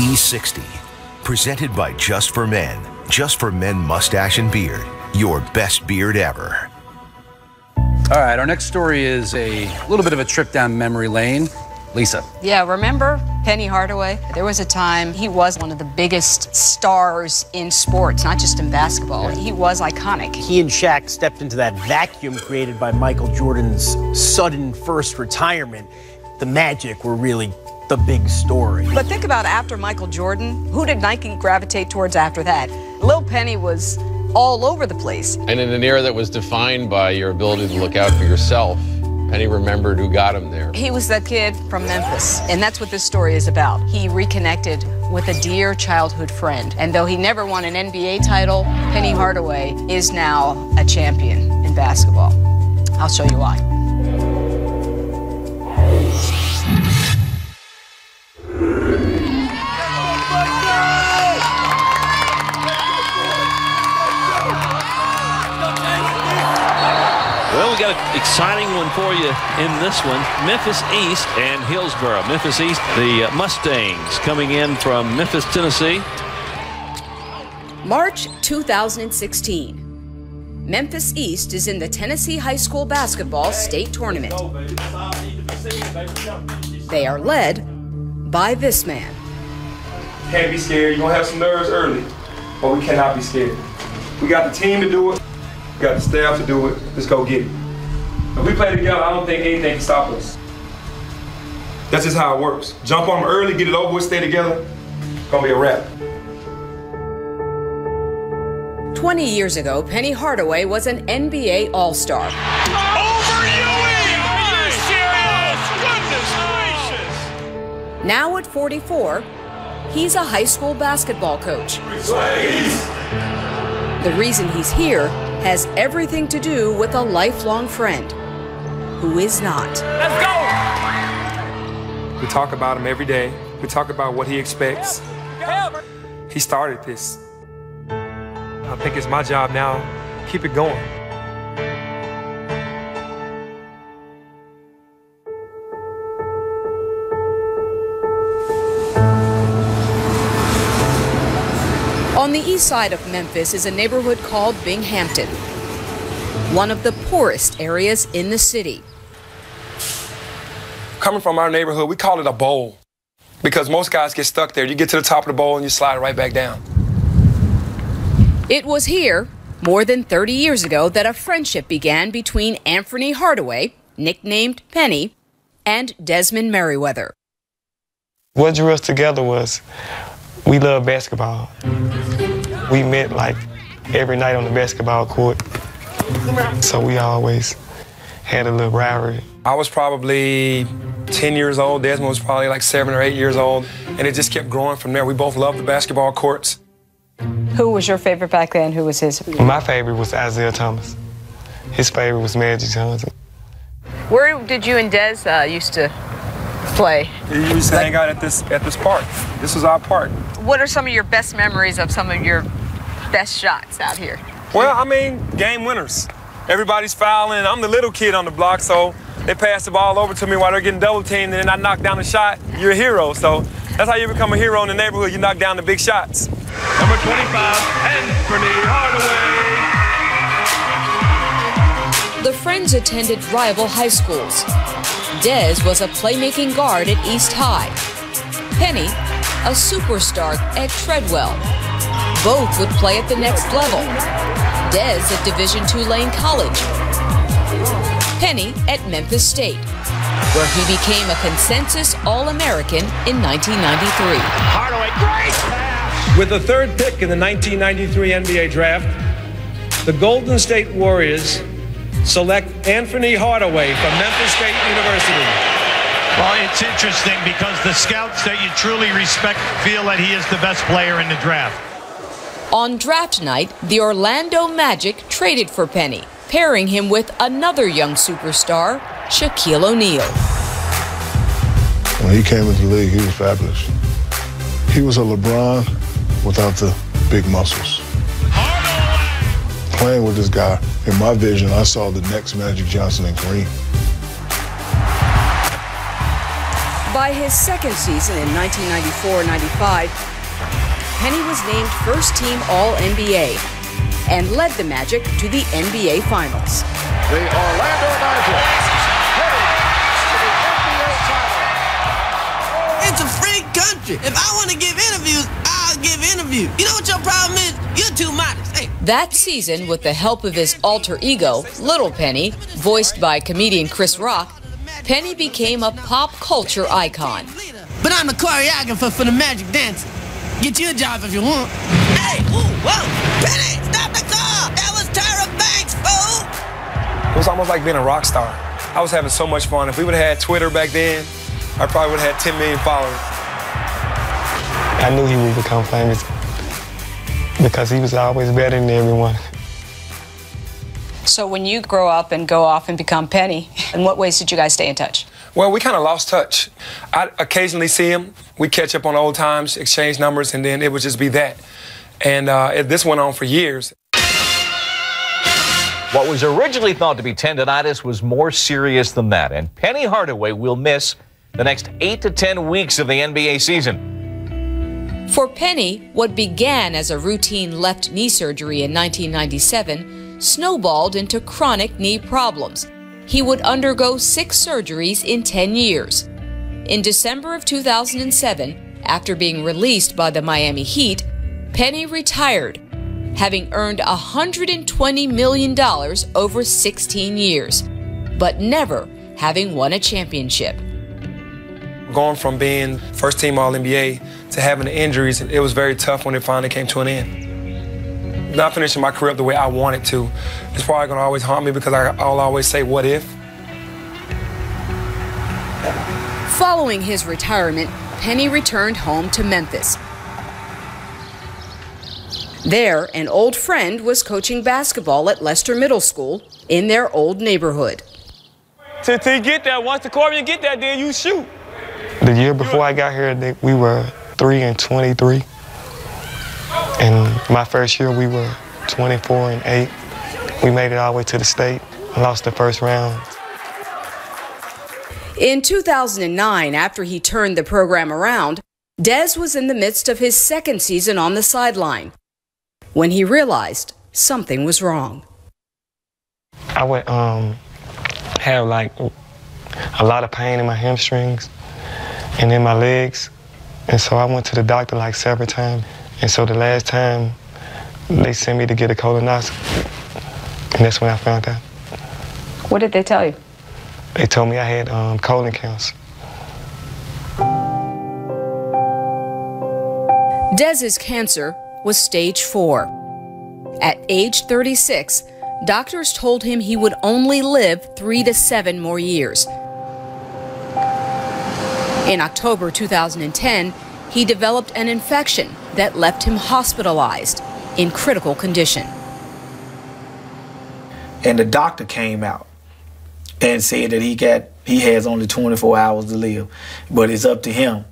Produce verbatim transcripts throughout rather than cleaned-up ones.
E sixty, presented by Just for Men. Just for Men Mustache and Beard, your best beard ever. All right, our next story is a little bit of a trip down memory lane. Lisa. Yeah, remember Penny Hardaway? There was a time he was one of the biggest stars in sports, not just in basketball. He was iconic. He and Shaq stepped into that vacuum created by Michael Jordan's sudden first retirement. The Magic were really the big story. But think about after Michael Jordan, who did Nike gravitate towards after that? Lil Penny was all over the place. And in an era that was defined by your ability to look out for yourself, Penny remembered who got him there. He was that kid from Memphis, and that's what this story is about. He reconnected with a dear childhood friend, and though he never won an N B A title, Penny Hardaway is now a champion in basketball. I'll show you why. Well, we got an exciting one for you in this one. Memphis East and Hillsboro. Memphis East, the Mustangs coming in from Memphis, Tennessee. March two thousand sixteen. Memphis East is in the Tennessee High School Basketball State Tournament. They are led by this man. Can't be scared. You're going to have some nerves early, but we cannot be scared. We got the team to do it. We got the staff to do it. Let's go get it. If we play together, I don't think anything can stop us. That's just how it works. Jump on them early, get it over with, stay together. It's gonna be a wrap. twenty years ago, Penny Hardaway was an N B A All-Star. Over Ewing! Are you serious? Goodness gracious! Now at forty-four, he's a high school basketball coach. The reason he's here has everything to do with a lifelong friend who is not. Let's go! We talk about him every day. We talk about what he expects. Help. Help. He started this. I think it's my job now. Keep it going. On the east side of Memphis is a neighborhood called Binghampton, one of the poorest areas in the city. Coming from our neighborhood, we call it a bowl because most guys get stuck there. You get to the top of the bowl and you slide right back down. It was here more than thirty years ago that a friendship began between Anfernee Hardaway, nicknamed Penny, and Desmond Merriweather. What drew us together was we love basketball. We met like every night on the basketball court, so we always had a little rivalry. I was probably ten years old. Desmond was probably like seven or eight years old, and it just kept growing from there. We both loved the basketball courts. Who was your favorite back then? Who was his? My favorite was Isaiah Thomas. His favorite was Magic Johnson. Where did you and Des uh, used to play? We used to hang out at this at this park. This was our park. What are some of your best memories of some of your best shots out here? Well, I mean, game winners. Everybody's fouling. I'm the little kid on the block, so they pass the ball over to me while they're getting double teamed, and then I knock down the shot. You're a hero, so that's how you become a hero in the neighborhood. You knock down the big shots. Number twenty-five, Anfernee Hardaway. The friends attended rival high schools. Des was a playmaking guard at East High. Penny, a superstar at Treadwell. Both would play at the next level. Des at Division two Lane College. Penny at Memphis State, where he became a consensus All-American in nineteen ninety-three. Hardaway, great pass! With the third pick in the nineteen ninety-three N B A draft, the Golden State Warriors select Anfernee Hardaway from Memphis State University. Well, it's interesting because the scouts that you truly respect feel that he is the best player in the draft. On draft night, the Orlando Magic traded for Penny, pairing him with another young superstar, Shaquille O'Neal. When he came into the league, he was fabulous. He was a LeBron without the big muscles. Playing with this guy, in my vision, I saw the next Magic Johnson and Kareem. By his second season in nineteen ninety-four ninety-five, Penny was named first-team All N B A and led the Magic to the N B A Finals. The Orlando Magic headed to the N B A Finals. It's a free country. If I want to give interviews, I'll give interviews. You know what your problem is? You're too modest. Hey. That season, with the help of his alter ego, Little Penny, voiced by comedian Chris Rock, Penny became a pop culture icon. But I'm the choreographer for the Magic Dance. Get you a job if you want. Hey, ooh, whoa, Penny, stop the car! That was Tyra Banks, fool! It was almost like being a rock star. I was having so much fun. If we would have had Twitter back then, I probably would have had ten million followers. I knew he would become famous because he was always better than everyone. So when you grow up and go off and become Penny, in what ways did you guys stay in touch? Well, we kind of lost touch. I occasionally see him. We catch up on old times, exchange numbers, and then it would just be that. And uh, this went on for years. What was originally thought to be tendonitis was more serious than that, and Penny Hardaway will miss the next eight to ten weeks of the N B A season. For Penny, what began as a routine left knee surgery in nineteen ninety-seven snowballed into chronic knee problems. He would undergo six surgeries in ten years. In December of two thousand seven, after being released by the Miami Heat, Penny retired, having earned one hundred twenty million dollars over sixteen years, but never having won a championship. Going from being first team All N B A to having the injuries, it was very tough when it finally came to an end. Not finishing my career up the way I wanted to. It's probably gonna always haunt me because I, I'll always say, what if? Following his retirement, Penny returned home to Memphis. There, an old friend was coaching basketball at Lester Middle School in their old neighborhood. Till you get that, once the Corbian get that, then you shoot. The year before I got here, we were three and twenty-three. And my first year, we were twenty-four and eight. We made it all the way to the state. I lost the first round. In two thousand nine, after he turned the program around, Des was in the midst of his second season on the sideline when he realized something was wrong. I would um, have like a lot of pain in my hamstrings and in my legs. And so I went to the doctor like several times. And so the last time, they sent me to get a colonoscopy, and that's when I found out. What did they tell you? They told me I had um, colon cancer. Des's cancer was stage four. At age thirty-six, doctors told him he would only live three to seven more years. In October two thousand ten, he developed an infection that left him hospitalized in critical condition. And the doctor came out and said that he got he has only twenty-four hours to live, but it's up to him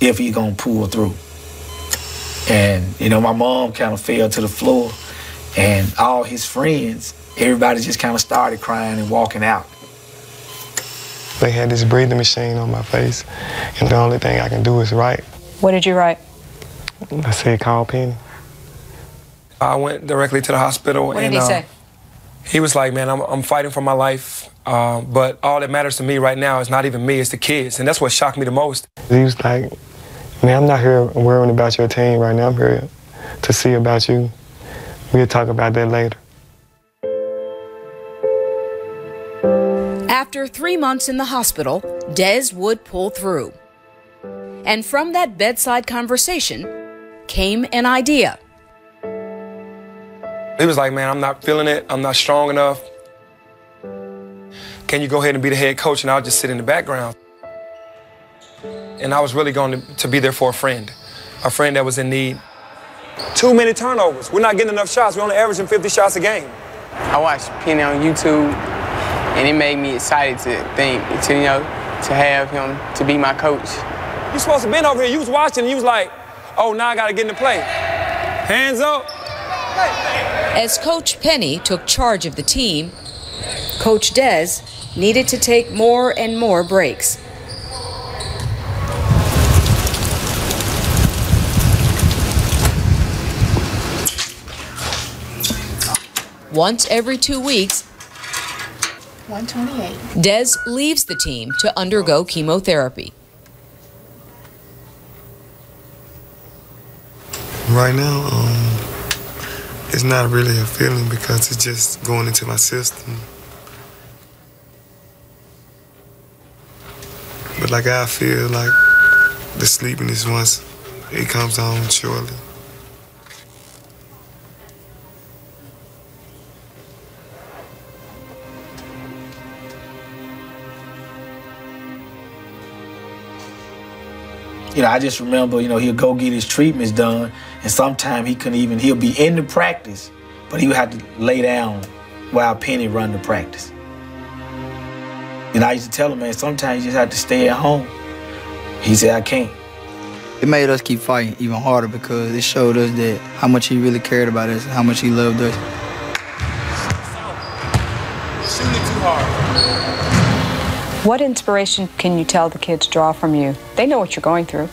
if he's gonna pull through. And you know, my mom kind of fell to the floor, and all his friends, everybody just kind of started crying and walking out. They had this breathing machine on my face, and the only thing I can do is write. What did you write? I said, call Penny. I went directly to the hospital. What and, did he uh, say? He was like, man, I'm, I'm fighting for my life, uh, but all that matters to me right now is not even me, it's the kids, and that's what shocked me the most. He was like, man, I'm not here worrying about your team right now. I'm here to see about you. We'll talk about that later. After three months in the hospital, Des would pull through. And from that bedside conversation came an idea. He was like, man, I'm not feeling it. I'm not strong enough. Can you go ahead and be the head coach and I'll just sit in the background? And I was really going to, to be there for a friend, a friend that was in need. Too many turnovers. We're not getting enough shots. We're only averaging fifty shots a game. I watched Penny on YouTube, and it made me excited to think, to, you know, to have him to be my coach. You supposed to been over here, you was watching, and you was like, oh, now I gotta get into play. Hands up. As Coach Penny took charge of the team, Coach Des needed to take more and more breaks. once every two weeks, one twenty-eight. Des leaves the team to undergo chemotherapy. Right now, um, it's not really a feeling because it's just going into my system. But like I feel like the sleepiness once it comes on shortly. You know, I just remember, you know, he'll go get his treatments done, and sometimes he couldn't even, he'll be in the practice, but he would have to lay down while Penny run the practice. And I used to tell him, man, sometimes you just have to stay at home. He said, I can't. It made us keep fighting even harder because it showed us that how much he really cared about us and how much he loved us. Shooting too hard. What inspiration can you tell the kids draw from you? They know what you're going through.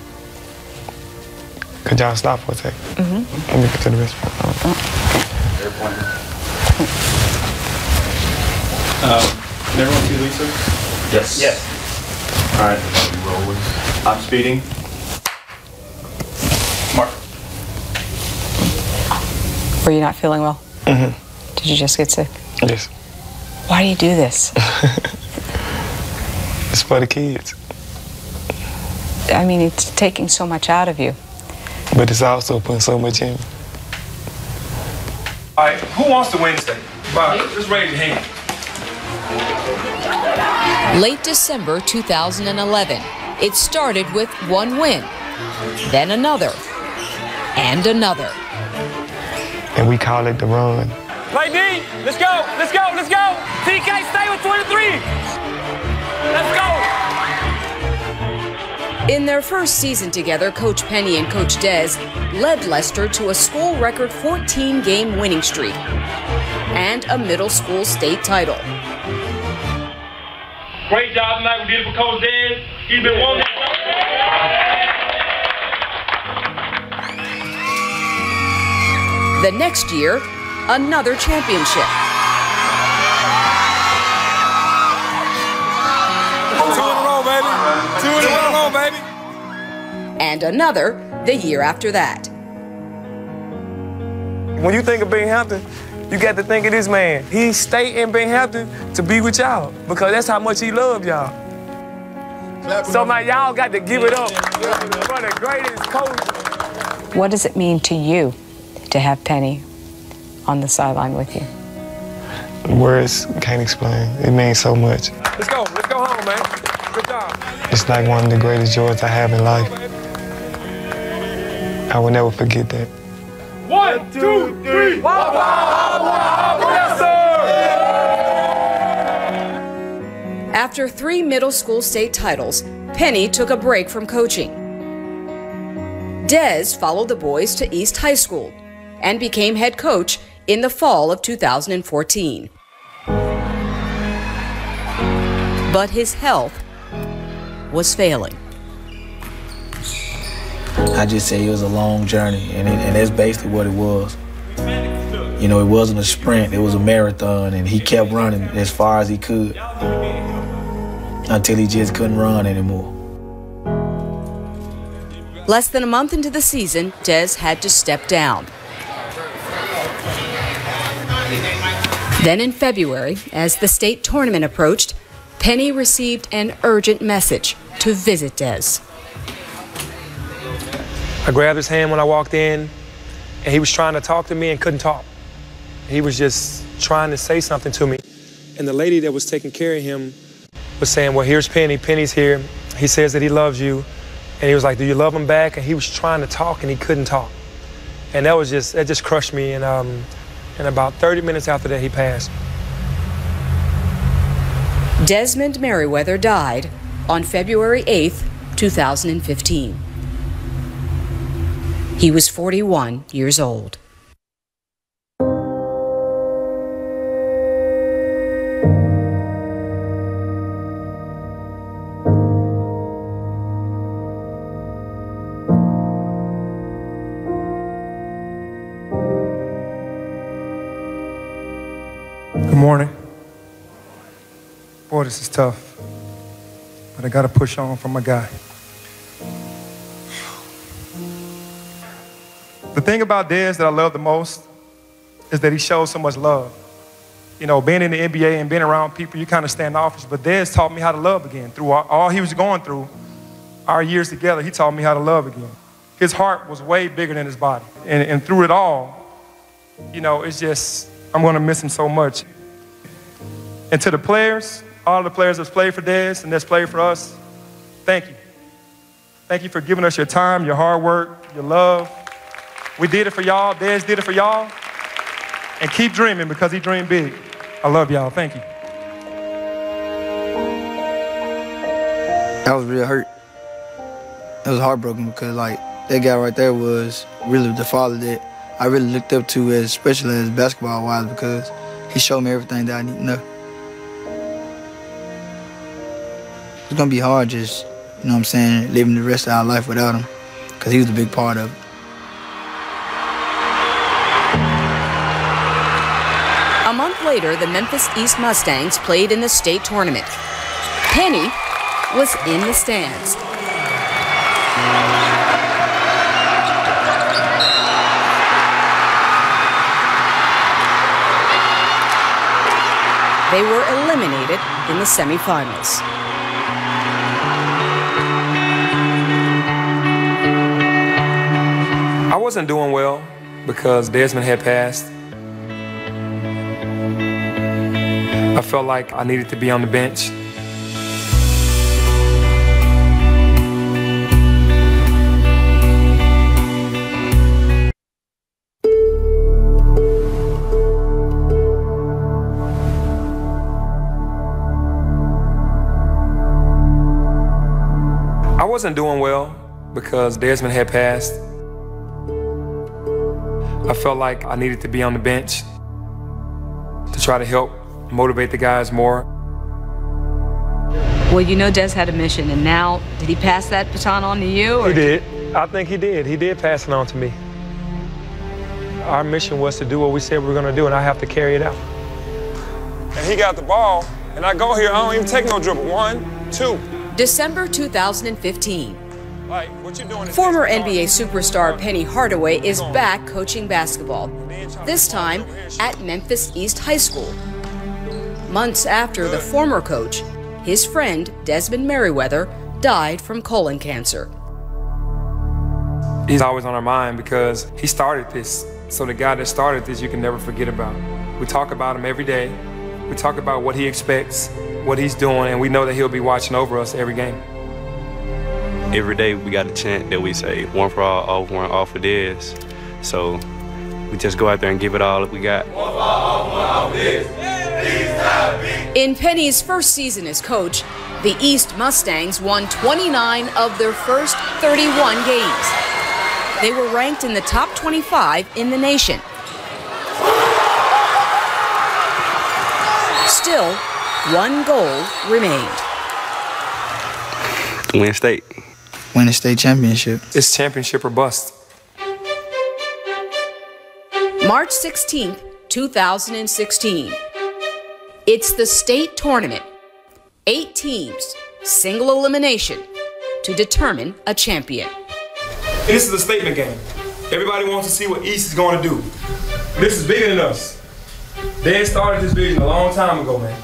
Could y'all stop for a sec? Mm-hmm. Let me get to the rest. Uh, never want to see Lisa? Yes. Yes. All right. I'm speeding. Mark. Were you not feeling well? Mm-hmm. Did you just get sick? Yes. Why do you do this? It's for the kids. I mean, it's taking so much out of you. But it's also putting so much in. All right, who wants to Wednesday? Bob, just raise your hand. Late December two thousand eleven, it started with one win, then another, and another. And we call it the run. Play D, let's go, let's go, let's go. T K, stay with twenty-three. Let's go! In their first season together, Coach Penny and Coach Des led Lester to a school record fourteen game winning streak and a middle school state title. Great job tonight. We did it for Coach Des. He's been one. The next year, another championship. And another the year after that. When you think of Binghampton, you got to think of this man. He stayed in Binghampton to be with y'all because that's how much he loved y'all. So now y'all got to give it up for the greatest coach. What does it mean to you to have Penny on the sideline with you? Words can't explain. It means so much. Let's go. Let's go home, man. It's like one of the greatest joys I have in life. I will never forget that. One, two, three. Wah, wah, wah, wah. Yes, sir. After three middle school state titles, Penny took a break from coaching. Des followed the boys to East High School and became head coach in the fall of two thousand fourteen. But his health was failing. I just say it was a long journey, and, it, and that's basically what it was. You know, it wasn't a sprint, it was a marathon, and he kept running as far as he could until he just couldn't run anymore. Less than a month into the season, Des had to step down. Then in February, as the state tournament approached, Penny received an urgent message to visit Des. I grabbed his hand when I walked in, and he was trying to talk to me and couldn't talk. He was just trying to say something to me. And the lady that was taking care of him was saying, well, here's Penny, Penny's here. He says that he loves you. And he was like, do you love him back? And he was trying to talk and he couldn't talk. And that was just, that just crushed me. And, um, and about thirty minutes after that, he passed. Desmond Merriweather died on February eighth, two thousand fifteen. He was forty-one years old. morning. Boy, this is tough, but I got to push on for my guy. The thing about Des that I love the most is that he shows so much love. You know, being in the N B A and being around people, you kind of standoffish, but Des taught me how to love again. Through all, all he was going through, our years together, he taught me how to love again. His heart was way bigger than his body. And, and through it all, you know, it's just, I'm going to miss him so much. And to the players, all the players that's played for Des and that's played for us, thank you. Thank you for giving us your time, your hard work, your love. We did it for y'all. Des did it for y'all. And keep dreaming, because he dreamed big. I love y'all. Thank you. I was really hurt. It was heartbroken because, like, that guy right there was really the father that I really looked up to, as, especially as basketball-wise, because he showed me everything that I need to know. It's going to be hard just, you know what I'm saying, living the rest of our life without him, because he was a big part of it. A month later, the Memphis East Mustangs played in the state tournament. Penny was in the stands. They were eliminated in the semifinals. I wasn't doing well because Desmond had passed. I felt like I needed to be on the bench. I wasn't doing well because Desmond had passed. I felt like I needed to be on the bench to try to help motivate the guys more. Well, you know, Des had a mission, and now, did he pass that baton on to you? Or? He did. I think he did. He did pass it on to me. Our mission was to do what we said we were going to do, and I have to carry it out. And he got the ball, and I go here. I don't even take no dribble. One, two. December two thousand fifteen. Like, what you doing? Former N B A superstar Penny Hardaway is back coaching basketball, this time at Memphis East High School. Months after the former coach, his friend Desmond Merriweather died from colon cancer. He's always on our mind because he started this. So the guy that started this, you can never forget about. We talk about him every day. We talk about what he expects, what he's doing, and we know that he'll be watching over us every game. Every day we got a chant that we say, one for all, all for one, all for this. So we just go out there and give it all that we got. One for all, all for all for this. In Penny's first season as coach, the East Mustangs won twenty-nine of their first thirty-one games. They were ranked in the top twenty-five in the nation. Still, one goal remained. Win state. Win the state championship. It's championship or bust. March sixteenth, two thousand sixteen. It's the state tournament. Eight teams, single elimination, to determine a champion. This is a statement game. Everybody wants to see what East is going to do. This is bigger than us. They started this vision a long time ago, man.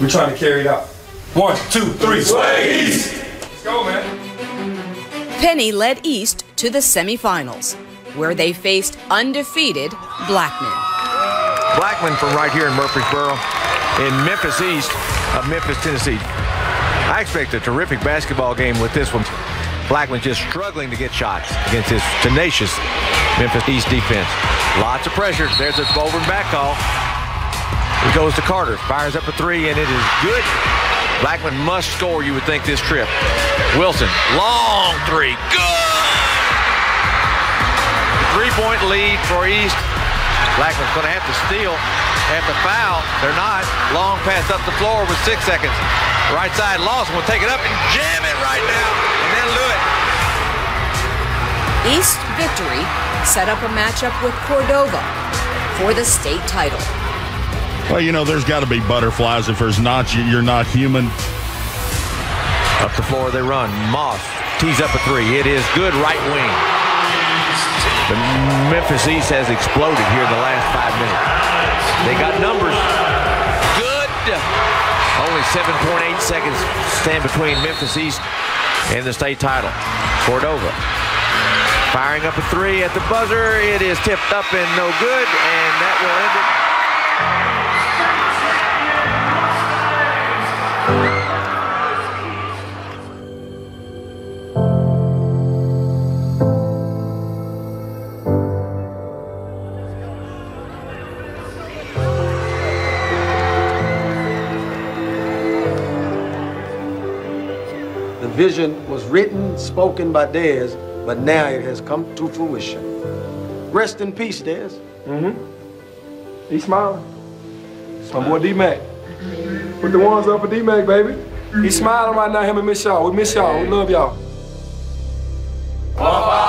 We're trying to carry it out. One, two, three, sway East! Let's go, man. Penny led East to the semifinals, where they faced undefeated Blackman. Blackman from right here in Murfreesboro, in Memphis East of Memphis, Tennessee. I expect a terrific basketball game with this one. Blackman just struggling to get shots against his tenacious Memphis East defense. Lots of pressure. There's a forward back call. It goes to Carter. Fires up a three, and it is good. Blackman must score, you would think, this trip. Wilson, long three. Good! Three-point lead for East. Blackman's going to have to steal, have to foul. They're not. Long pass up the floor with six seconds. Right side, Lawson will take it up and jam it right now, and that'll do it. East victory set up a matchup with Cordova for the state title. Well, you know, there's got to be butterflies. If there's not, you're not human. Up the floor they run. Moss tees up a three. It is good, right wing. The Memphis East has exploded here in the last five minutes. They got numbers. Good. Only seven point eight seconds stand between Memphis East and the state title. Cordova firing up a three at the buzzer. It is tipped up and no good, and that will end it. The vision was written, spoken by Dez, but now it has come to fruition. Rest in peace, Dez. Mm-hmm. He smiling. My boy D-Mac. Put the ones up for D-Mac, baby. He's smiling right now, him and Miss Shaw. We miss y'all. We love y'all.